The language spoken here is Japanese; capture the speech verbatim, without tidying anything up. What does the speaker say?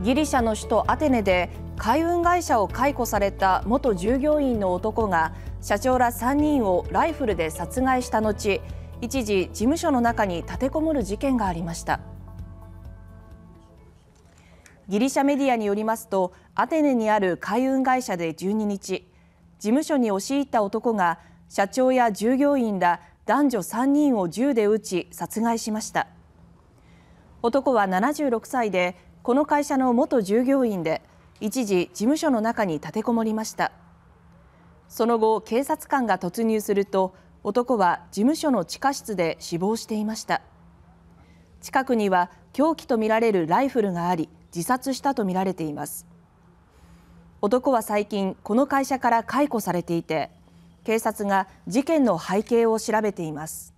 ギリシャの首都アテネで海運会社を解雇された元従業員の男が社長らさんにんをライフルで殺害した後、一時事務所の中に立てこもる事件がありました。ギリシャメディアによりますと、アテネにある海運会社でじゅうににち、事務所に押し入った男が社長や従業員ら男女さんにんを銃で撃ち殺害しました。男はななじゅうろくさいで、この会社の元従業員で、一時事務所の中に立てこもりました。その後、警察官が突入すると、男は事務所の地下室で死亡していました。近くには凶器とみられるライフルがあり、自殺したとみられています。男は最近この会社から解雇されていて、警察が事件の背景を調べています。